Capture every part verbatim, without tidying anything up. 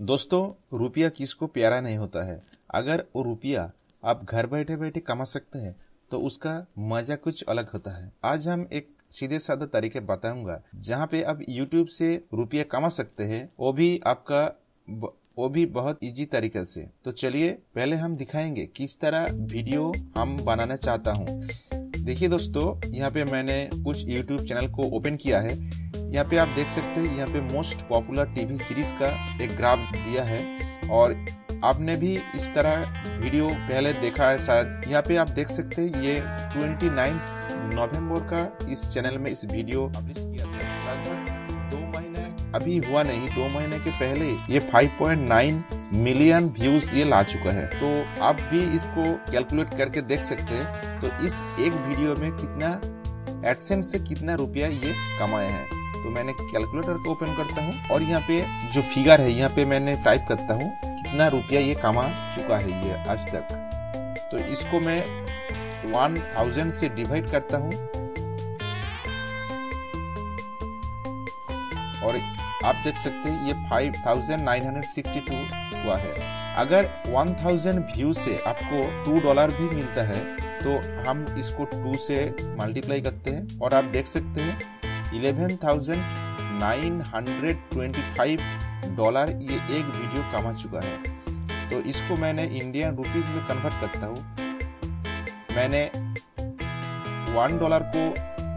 दोस्तों, रुपया किसको प्यारा नहीं होता है। अगर वो रुपया आप घर बैठे बैठे कमा सकते हैं तो उसका मजा कुछ अलग होता है। आज हम एक सीधे साधा तरीके बताऊंगा जहाँ पे आप YouTube से रुपया कमा सकते हैं, वो भी आपका वो भी बहुत इजी तरीके से। तो चलिए पहले हम दिखाएंगे किस तरह वीडियो हम बनाना चाहता हूँ। देखिए दोस्तों, यहाँ पे मैंने कुछ YouTube चैनल को ओपन किया है। यहाँ पे आप देख सकते हैं, यहाँ पे मोस्ट पॉपुलर टीवी सीरीज का एक ग्राफ दिया है और आपने भी इस तरह वीडियो पहले देखा है शायद। यहाँ पे आप देख सकते हैं ये उनतीस नवंबर का इस चैनल में इस वीडियो पब्लिश किया था। लगभग दो महीने अभी हुआ नहीं, दो महीने के पहले ये पाँच पॉइंट नौ मिलियन व्यूज ये ला चुका है। तो आप भी इसको कैलकुलेट करके देख सकते हैं तो इस एक वीडियो में कितना एडसेंस से कितना रुपया ये कमाए हैं। तो मैंने कैलकुलेटर को ओपन करता हूँ और यहाँ पे जो फिगर है यहाँ पे मैंने टाइप करता हूँ कितना रुपया ये कमा चुका है ये आज तक। तो इसको मैं एक हज़ार से डिवाइड करता हूँ और आप देख सकते हैं ये पाँच हज़ार नौ सौ बासठ हुआ है। अगर एक हज़ार व्यू से आपको दो डॉलर भी मिलता है तो हम इसको दो से मल्टीप्लाई करते हैं और आप देख सकते हैं ग्यारह हज़ार नौ सौ पच्चीस डॉलर ये एक वीडियो कमा चुका है। तो इसको मैंने इंडियन रुपीस में कन्वर्ट करता हूँ। मैंने वन डॉलर को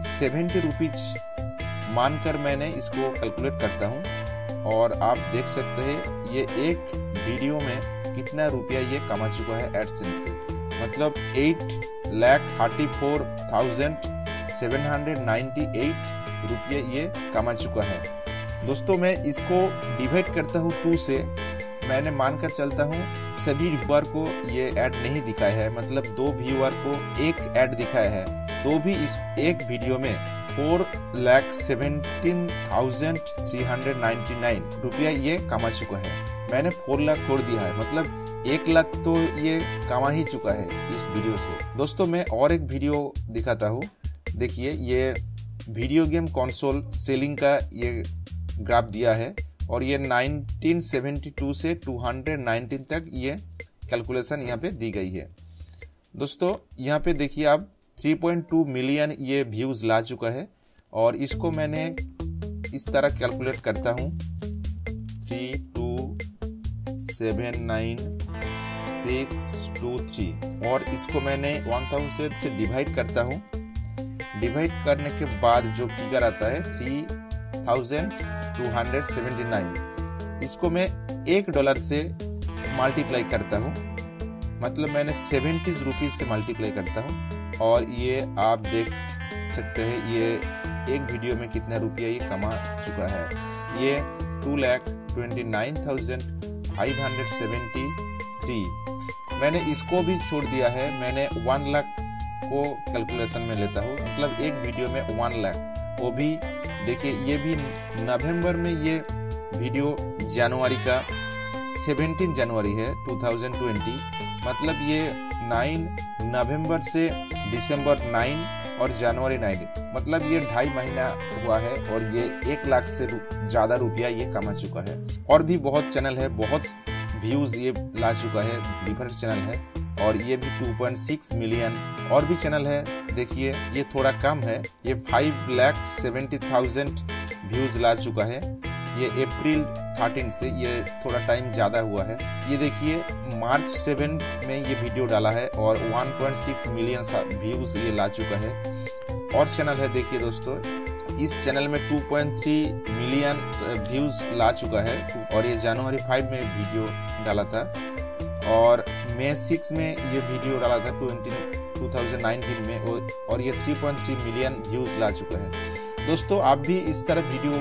सत्तर रुपीज मानकर मैंने इसको कैलकुलेट करता हूँ और आप देख सकते हैं ये एक वीडियो में कितना रुपया ये कमा चुका है एडसेंस से। मतलब आठ लाख चौंतीस हज़ार सात सौ अट्ठानवे रुपये ये कमा चुका है। दोस्तों, मैं इसको डिवाइड करता हूँ टू से। मैंने मानकर चलता हूँ सभी व्यूअर को ये ऐड नहीं दिखाया है, मतलब दो व्यूअर को एक ऐड दिखाया है। तो भी इस एक वीडियो में four lakh seventeen thousand three hundred ninety nine रुपया ये कमा चुका है। मैंने फोर लाख छोड़ दिया है, मतलब एक लाख तो ये कमा ही चुका है इस वीडियो से। दोस्तों, मैं और एक वीडियो दिखाता हूँ। देखिए ये वीडियो गेम कंसोल सेलिंग का ये ग्राफ दिया है और ये उन्नीस सौ बहत्तर से दो सौ उन्नीस तक ये कैलकुलेशन यहाँ पे दी गई है। दोस्तों, यहाँ पे देखिए आप तीन पॉइंट दो मिलियन ये व्यूज ला चुका है और इसको मैंने इस तरह कैलकुलेट करता हूँ तीन दो सात नौ छह दो तीन और इसको मैंने एक हज़ार से डिवाइड करता हूँ। डिवाइड करने के बाद जो फिगर आता है three thousand two hundred seventy nine, इसको मैं एक डॉलर से मल्टीप्लाई करता हूँ। मतलब मैंने सेवेंटीज रुपीज से मल्टीप्लाई करता हूँ और ये आप देख सकते हैं ये एक वीडियो में कितना रुपया ये कमा चुका है। ये two lakh twenty nine thousand five hundred seventy three मैंने इसको भी छोड़ दिया है। मैंने वन लाख को कैलकुलेशन में लेता हूँ, मतलब एक वीडियो में एक लाख। वो भी देखिए ये भी नवंबर में ये वीडियो जनवरी का सत्रह जनवरी है दो हज़ार बीस, मतलब ये नौ नवंबर से दिसंबर नौ और जनवरी नौ, मतलब ये ढाई महीना हुआ है और ये एक लाख से ज़्यादा रुपया ये कमा चुका है। और भी बहुत चैनल है, बहुत व्यूज़ ये ला चुका है, डिफरेंट चैनल है और ये भी दो पॉइंट छह मिलियन। और भी चैनल है, देखिए ये थोड़ा कम है, ये five lakh seventy thousand views ला चुका है। ये अप्रैल तेरह से ये थोड़ा टाइम ज़्यादा हुआ है। ये देखिए मार्च सात में ये वीडियो डाला है और एक पॉइंट छह मिलियन व्यूज ये ला चुका है। और चैनल है, देखिए दोस्तों इस चैनल में दो पॉइंट तीन मिलियन व्यूज ला चुका है और ये जनवरी पाँच में वीडियो डाला था और मई छह में ये वीडियो डाला था दो हज़ार उन्नीस में और, और ये तीन पॉइंट तीन मिलियन व्यूज ला चुका है। दोस्तों, आप भी इस तरह वीडियो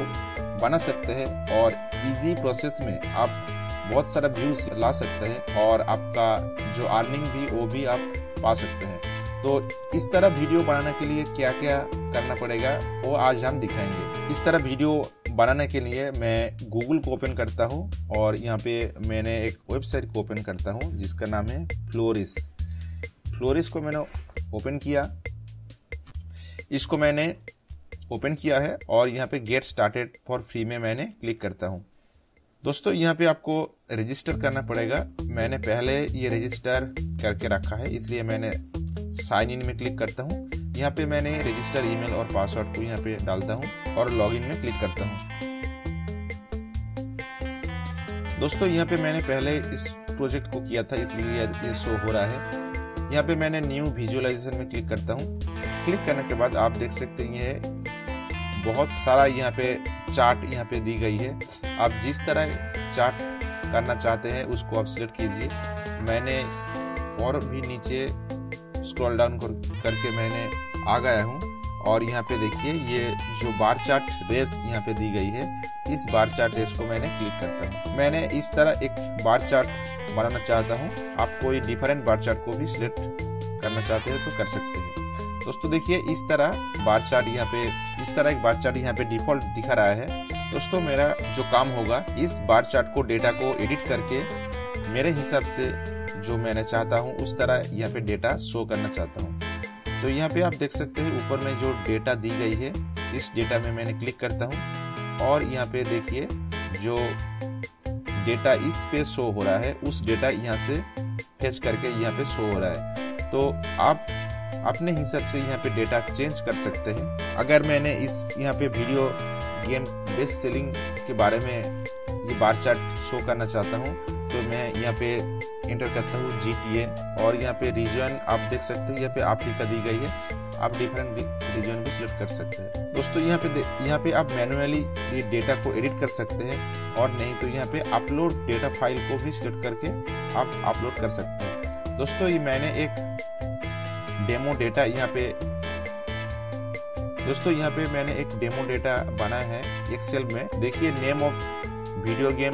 बना सकते हैं और इजी प्रोसेस में आप बहुत सारा व्यूज ला सकते हैं और आपका जो अर्निंग भी वो भी आप पा सकते हैं। तो इस तरह वीडियो बनाने के लिए क्या क्या करना पड़ेगा वो आज हम दिखाएंगे। इस तरह वीडियो बनाने के लिए मैं गूगल को ओपन करता हूँ और यहाँ पे मैंने एक वेबसाइट को ओपन करता हूँ जिसका नाम है फ्लोरिश। फ्लोरिश को मैंने ओपन किया, इसको मैंने ओपन किया है और यहाँ पे गेट स्टार्टेड फॉर फ्री में मैंने क्लिक करता हूँ। दोस्तों यहाँ पे आपको रजिस्टर करना पड़ेगा। मैंने पहले ये रजिस्टर करके रखा है, इसलिए मैंने साइन इन में क्लिक करता हूँ। यहाँ पे मैंने रजिस्टर ईमेल और पासवर्ड को यहाँ पे डालता हूँ और लॉगिन में क्लिक करता हूँ। दोस्तों यहाँ पे मैंने पहले इस प्रोजेक्ट को किया था, इसलिए ये शो हो रहा है। यहाँ पे मैंने न्यू विजुअलाइजेशन में क्लिक करता हूँ। क्लिक करने के बाद आप देख सकते हैं ये बहुत सारा यहाँ पे चार्ट यहाँ पे दी गई है। आप जिस तरह चार्ट करना चाहते हैं उसको आप सिलेक्ट कीजिए। मैंने और भी नीचे स्क्रॉल डाउन करके मैंने आ गया हूँ और यहाँ पे देखिए ये जो बार चार्ट रेस यहाँ पे दी गई है, इस बार चार्ट रेस को मैंने क्लिक करता हूँ। मैंने इस तरह एक बार चार्ट बनाना चाहता हूँ। आप कोई डिफरेंट बार चार्ट को भी सिलेक्ट करना चाहते हैं तो कर सकते हैं। दोस्तों देखिए इस तरह बार चार्ट यहाँ पे इस तरह एक बार चार्ट यहाँ पे डिफॉल्ट दिखा रहा है। दोस्तों मेरा जो काम होगा इस बार चार्ट को डेटा को एडिट करके मेरे हिसाब से जो मैंने चाहता हूँ उस तरह यहाँ पे डेटा शो करना चाहता हूँ। तो यहाँ पे आप देख सकते हैं ऊपर में जो डेटा दी गई है इस डेटा में मैंने क्लिक करता हूँ और यहाँ पे देखिए जो डेटा इस पे शो हो रहा है उस डेटा यहाँ से फेच करके यहाँ पे शो हो रहा है। तो आप अपने हिसाब से यहाँ पे डेटा चेंज कर सकते हैं। अगर मैंने इस यहाँ पे वीडियो गेम बेस्ट सेलिंग के बारे में ये बार चार्ट शो करना चाहता हूँ तो मैं यहाँ पे एंटर करता हूँ जी टी ए और यहाँ पे रीजन आप देख सकते हैं यहाँ पे अफ्रीका दी गई है। आप डिफरेंट रीजन भी सिलेक्ट कर सकते हैं। दोस्तों यहाँ पे यहाँ पे आप मैनुअली ये डेटा को एडिट कर सकते हैं और नहीं तो यहाँ पे अपलोड डेटा फाइल को भी सिलेक्ट करके आप अपलोड कर सकते हैं। दोस्तों ये मैंने एक डेमो डेटा यहाँ पे दोस्तों यहाँ पे मैंने एक डेमो डेटा बना है एक्सेल में। देखिए नेम ऑफ वीडियो गेम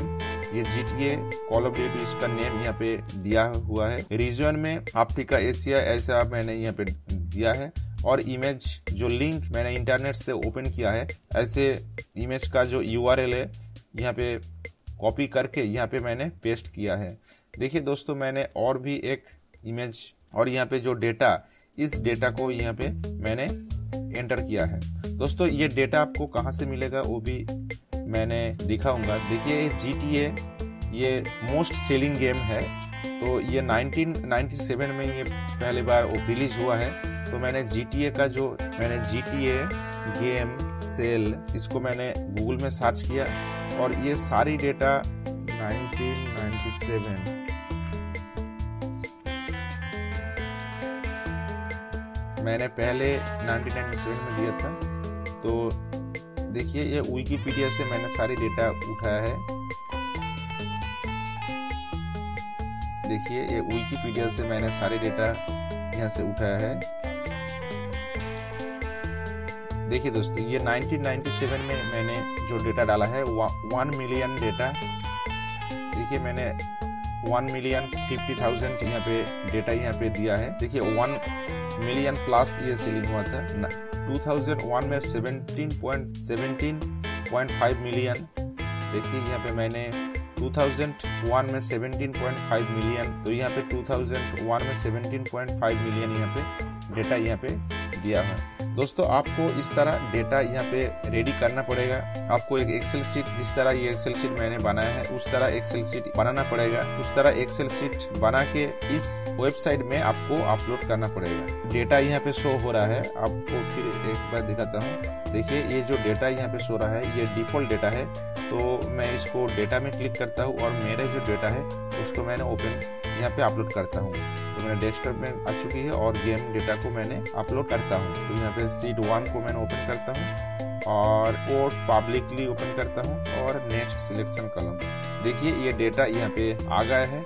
ये G T A Call of Duty इसका नेम यहाँ पे दिया हुआ है। रीजन में अफ्रीका एशिया ऐसा मैंने यहाँ पे दिया है और इमेज जो लिंक मैंने इंटरनेट से ओपन किया है ऐसे इमेज का जो यू आर एल है यहाँ पे कॉपी करके यहाँ पे मैंने पेस्ट किया है। देखिए दोस्तों मैंने और भी एक इमेज और यहाँ पे जो डेटा इस डेटा को यहाँ पे मैंने एंटर किया है। दोस्तों ये डेटा आपको कहाँ से मिलेगा वो भी मैंने दिखाऊंगा। देखिए ये जी टी ए ये मोस्ट सेलिंग गेम है तो ये नाइनटीन नाइंटी सेवन में ये पहली बार रिलीज हुआ है। तो मैंने जी टी ए का जो मैंने G T A game sale इसको मैंने गूगल में सर्च किया और ये सारी डेटा नाइनटीन नाइंटी सेवन मैंने पहले नाइनटीन नाइंटी सेवन में दिया था। तो देखिए ये विकिपीडिया से मैंने सारी डेटा उठाया है। देखिए ये विकिपीडिया से मैंने सारे डेटा यहाँ से उठाया है। देखिए दोस्तों ये नाइनटीन नाइंटी सेवन में मैंने जो डेटा डाला है वन मिलियन डेटा। देखिए मैंने वन मिलियन फिफ्टी थाउजेंड यहाँ पे डेटा यहाँ पे दिया है। देखिए वन मिलियन प्लस ये सेलिंग हुआ था। टू थाउजेंड वन में seventeen point seventeen point five million. देखिए यहाँ पे मैंने टू थाउजेंड वन में सेवनटीन पॉइंट फाइव मिलियन तो यहाँ पे टू थाउजेंड वन में सेवनटीन पॉइंट फाइव मिलियन यहाँ पे डेटा यहाँ पे दिया है। दोस्तों आपको इस तरह डेटा यहाँ पे रेडी करना पड़ेगा। आपको एक एक्सेल शीट जिस तरह ये एक्सेल शीट मैंने बनाया है उस तरह एक्सेल शीट बनाना पड़ेगा। उस तरह एक्सेल शीट बना के इस वेबसाइट में आपको अपलोड करना पड़ेगा। डेटा यहाँ पे शो हो रहा है, आपको फिर एक बार दिखाता हूँ। देखिए ये जो डेटा यहाँ पे शो रहा है ये डिफॉल्ट डेटा है तो मैं इसको डेटा में क्लिक करता हूँ और मेरा जो डेटा है उसको मैंने ओपन यहाँ पे अपलोड करता हूँ। तो मेरा डेस्कटॉप में आ चुकी है और गेम डेटा को मैंने अपलोड करता हूँ। तो यहाँ पे सीट वन को मैंने ओपन करता हूँ और कोड पब्लिकली ओपन करता हूँ और नेक्स्ट सिलेक्शन कॉलम। देखिए ये डेटा यहाँ पे आ गया है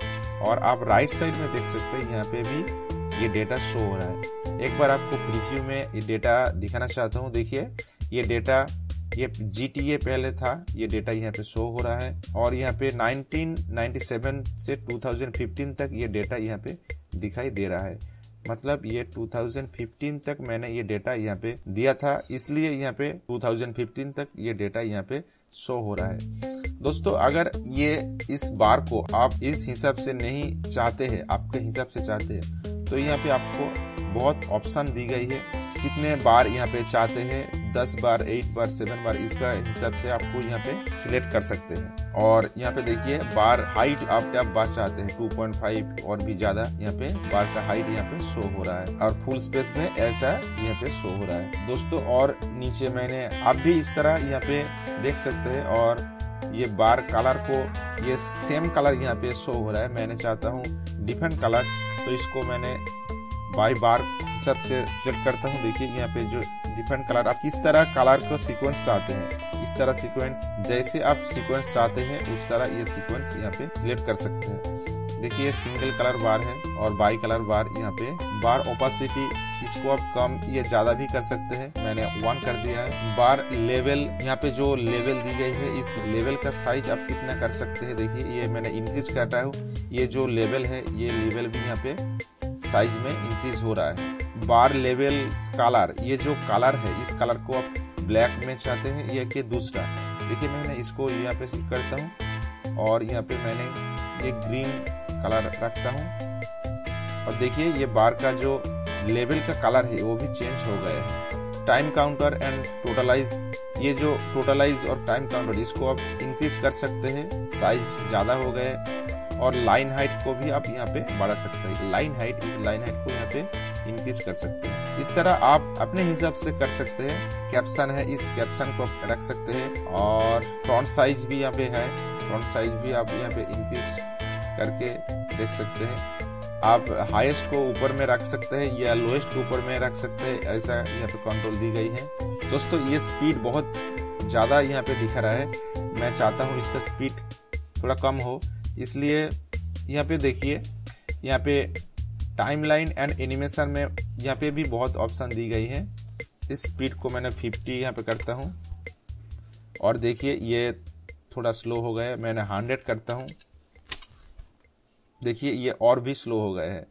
और आप राइट साइड में देख सकते हैं यहाँ पे भी ये डेटा शो हो रहा है। एक बार आपको प्रीव्यू में ये डेटा दिखाना चाहता हूँ। देखिए ये डेटा ये जी टी ए पहले था, ये डेटा यहाँ पे शो हो रहा है और यहाँ पे नाइनटीन नाइंटी सेवन से टू थाउजेंड फिफ्टीन तक ये डेटा यहाँ पे दिखाई दे रहा है। मतलब ये टू थाउजेंड फिफ्टीन तक मैंने ये डेटा यहाँ पे दिया था इसलिए यहाँ पे टू थाउजेंड फिफ्टीन तक ये डेटा यहाँ पे शो हो रहा है। दोस्तों अगर ये इस बार को आप इस हिसाब से नहीं चाहते हैं, आपके हिसाब से चाहते हैं तो यहाँ पे आपको बहुत ऑप्शन दी गई है कितने बार यहाँ पे चाहते हैं, दस बार, आठ बार, सात बार, इसका हिसाब से आपको यहाँ पे सिलेक्ट कर सकते हैं। और यहाँ पे देखिए बार हाइट आप क्या बार चाहते हैं टू पॉइंट फाइव और भी ज्यादा, यहाँ पे बार का हाइट यहाँ पे शो हो रहा है और फुल स्पेस में ऐसा यहाँ पे शो हो रहा है दोस्तों। और नीचे मैंने आप भी इस तरह यहाँ पे देख सकते हैं और ये बार कलर को ये सेम कलर यहाँ पे शो हो रहा है। मैंने चाहता हूँ डिफरेंट कलर, तो इसको मैंने बाई बार हिसाब से सिलेक्ट करता हूँ। देखिए यहाँ पे जो डिफरेंट कलर, आप किस तरह कलर को सीक्वेंस चाहते हैं, इस तरह सीक्वेंस जैसे आप सीक्वेंस चाहते हैं उस तरह ये सीक्वेंस यहाँ पे सिलेक्ट कर सकते हैं। देखिए सिंगल कलर बार है और बाई कलर बार, यहाँ पे बार ओपेसिटी इसको आप कम या ज्यादा भी कर सकते हैं, मैंने वन कर दिया है। बार लेवल, यहाँ पे जो लेवल दी गई है इस लेवल का साइज आप कितना कर सकते हैं, देखिए ये मैंने इंक्रीज कर रहा हूँ। ये जो लेवल है ये लेवल भी यहाँ पे साइज में इंक्रीज हो रहा है। बार लेवल कलर, ये जो कलर है इस कलर को आप ब्लैक में चाहते हैं या कि दूसरा, देखिए मैंने इसको यहाँ पे सिलेक्ट करता हूँ और यहाँ पे मैंने ये ग्रीन कलर रखता हूँ और देखिए ये बार का जो लेवल का कलर है वो भी चेंज हो गया है। टाइम काउंटर एंड टोटलाइज, ये जो टोटलाइज और टाइम काउंटर इसको आप इंक्रीज कर सकते हैं, साइज ज़्यादा हो गए। और लाइन हाइट को भी आप यहाँ पे बढ़ा सकते हैं, लाइन हाइट, इस लाइन हाइट को यहाँ पे इंक्रीज कर सकते हैं। इस तरह आप अपने हिसाब से कर सकते हैं। कैप्शन है, इस कैप्शन को आप रख सकते हैं और फॉन्ट साइज भी यहाँ पे है, फॉन्ट साइज भी आप यहाँ पे इंक्रीज करके देख सकते हैं। आप हाईएस्ट को ऊपर में रख सकते हैं या लोएस्ट को ऊपर में रख सकते हैं, ऐसा यहाँ पे कंट्रोल दी गई है। दोस्तों ये स्पीड बहुत ज़्यादा यहाँ पे दिखा रहा है, मैं चाहता हूँ इसका स्पीड थोड़ा कम हो, इसलिए यहाँ पे देखिए यहाँ पे टाइमलाइन एंड एनिमेशन में यहाँ पे भी बहुत ऑप्शन दी गई है। इस स्पीड को मैंने फिफ्टी यहाँ पे करता हूँ और देखिए ये थोड़ा स्लो हो गया, मैंने हंड्रेड करता हूँ, देखिए ये और भी स्लो हो गए हैं।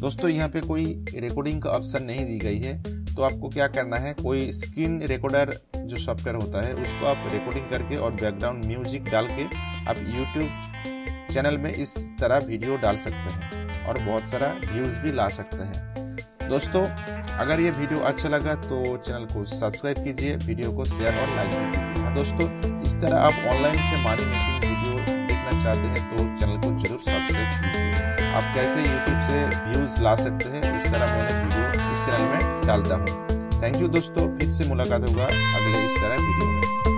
दोस्तों यहाँ पे कोई रिकॉर्डिंग का ऑप्शन नहीं दी गई है, तो आपको क्या करना है, कोई स्क्रीन रिकॉर्डर जो सॉफ्टवेयर होता है उसको आप रिकॉर्डिंग करके और बैकग्राउंड म्यूजिक डाल के आप यूट्यूब चैनल में इस तरह वीडियो डाल सकते हैं और बहुत सारा व्यूज़ भी ला सकते हैं। दोस्तों अगर ये वीडियो अच्छा लगा तो चैनल को सब्सक्राइब कीजिए, वीडियो को शेयर और लाइक कीजिए। हाँ दोस्तों, इस तरह आप ऑनलाइन से मनी मेकिंग चाहते हैं तो चैनल को जरूर सब्सक्राइब कीजिए। आप कैसे YouTube से व्यूज ला सकते हैं उस तरह मैंने वीडियो इस चैनल में डालता हूँ। थैंक यू दोस्तों, फिर से मुलाकात होगा अगले इस तरह वीडियो में।